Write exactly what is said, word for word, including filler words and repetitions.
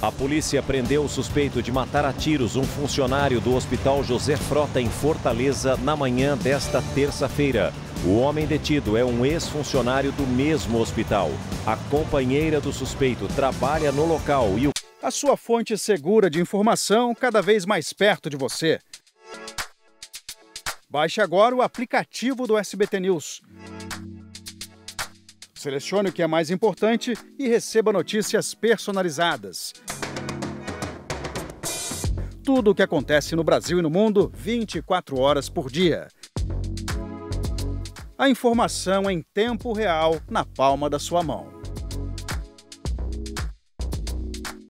A polícia prendeu o suspeito de matar a tiros um funcionário do Hospital José Frota, em Fortaleza, na manhã desta terça-feira. O homem detido é um ex-funcionário do mesmo hospital. A companheira do suspeito trabalha no local e o... A sua fonte segura de informação cada vez mais perto de você. Baixe agora o aplicativo do S B T News. Selecione o que é mais importante e receba notícias personalizadas. Tudo o que acontece no Brasil e no mundo, vinte e quatro horas por dia. A informação em tempo real, na palma da sua mão.